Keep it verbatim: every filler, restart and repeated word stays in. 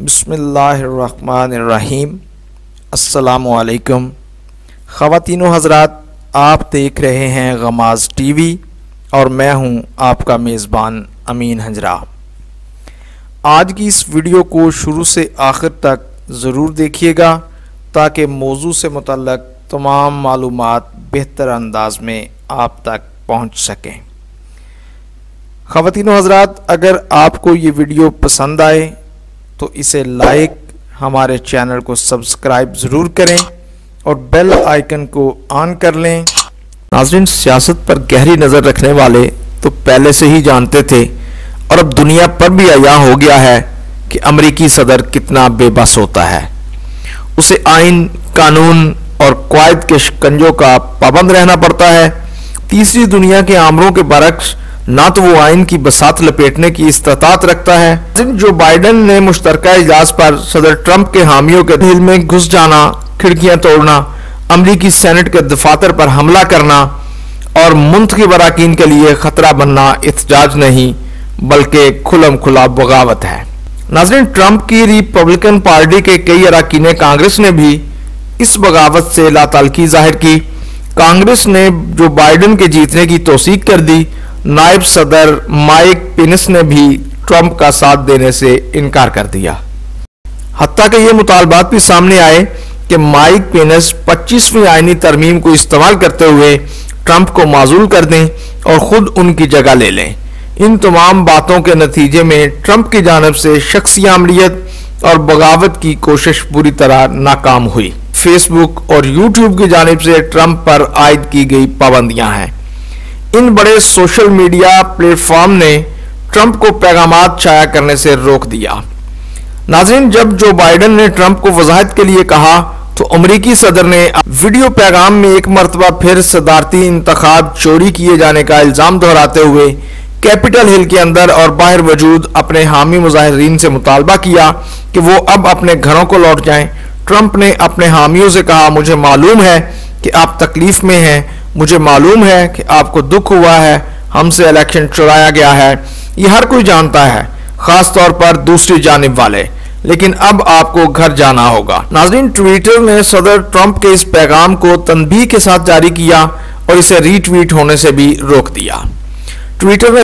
बिस्मिल्लाहिर्रहमानिर्रहीम। अस्सलामुअलैकुम ख़वातीन हज़रात, आप देख रहे हैं गमाज़ टीवी और मैं हूं आपका मेज़बान अमीन हंजरा। आज की इस वीडियो को शुरू से आखिर तक ज़रूर देखिएगा ताकि मौजू से मुतल्लक़ तमाम मालूमात बेहतर अंदाज में आप तक पहुंच सकें। ख़वातीन हज़रात, अगर आपको ये वीडियो पसंद आए तो इसे लाइक, हमारे चैनल को सब्सक्राइब ज़रूर करें और बेल आइकन को ऑन कर लें। नाज़रीन, सियासत पर गहरी नज़र रखने वाले तो पहले से ही जानते थे और अब दुनिया पर भी आया हो गया है कि अमरीकी सदर कितना बेबस होता है। उसे आइन, कानून और क़वायद के शिकंजों का पाबंद रहना पड़ता है। तीसरी दुनिया के आमरों के बरक्स ना तो वो आइन की बसात लपेटने की इस्तात रखता है। जो बाइडन ने मुश्तरका इजलास पर सदर ट्रंप के हामियों के दिल में घुस जाना, खिड़कियां तोड़ना, अमरीकी सेनेट के दफातर पर हमला करना और मुंतखब अरकान के लिए खतरा बनना एहतजाज नहीं बल्कि खुलम खुला बगावत है। नाज़रीन, ट्रंप की रिपब्लिकन पार्टी के कई अरकान कांग्रेस ने भी इस बगावत से लातालकी जाहिर की। कांग्रेस ने जो बाइडन के जीतने की तोसीक कर दी। नायब सदर माइक पेंस ने भी ट्रंप का साथ देने से इनकार कर दिया। हत्ता के ये मुतालबात भी सामने आए कि माइक पेंस पच्चीसवीं आइनी तरमीम को इस्तेमाल करते हुए ट्रंप को माजूल कर दें और खुद उनकी जगह ले लें। इन तमाम बातों के नतीजे में ट्रंप की जानिब से शख्सी अमलियत और बगावत की कोशिश पूरी तरह नाकाम हुई। फेसबुक और यूट्यूब की जानिब से ट्रंप पर आयद की गई पाबंदियां हैं। इन बड़े सोशल मीडिया प्लेटफॉर्म ने ट्रंप को पैगामात शाया करने से रोक दिया। नाज़रीन, जब जो बाइडन ने ट्रंप को वजाहत के लिए कहा तो अमरीकी सदर ने वीडियो पैगाम में एक मरतबा फिर सदारती इंतखाब चोरी किए जाने का इल्ज़ाम दोहराते हुए कैपिटल हिल के अंदर और बाहर मौजूद अपने हामी मुजाहिरीन से मुतालबा किया कि वो अब अपने घरों को लौट जाएं। ट्रंप ने अपने हामियों से कहा, मुझे मालूम है कि आप तकलीफ में हैं, मुझे मालूम है कि आपको दुख हुआ है, हमसे इलेक्शन चुराया गया है, ये हर कोई जानता है, खास तौर पर दूसरी जानिब वाले, लेकिन अब आपको घर जाना होगा। नाज़रीन, ट्विटर ने सदर ट्रंप के इस पैगाम को तनबीह के साथ जारी किया और इसे रीट्वीट होने से भी रोक दिया। ट्विटर ने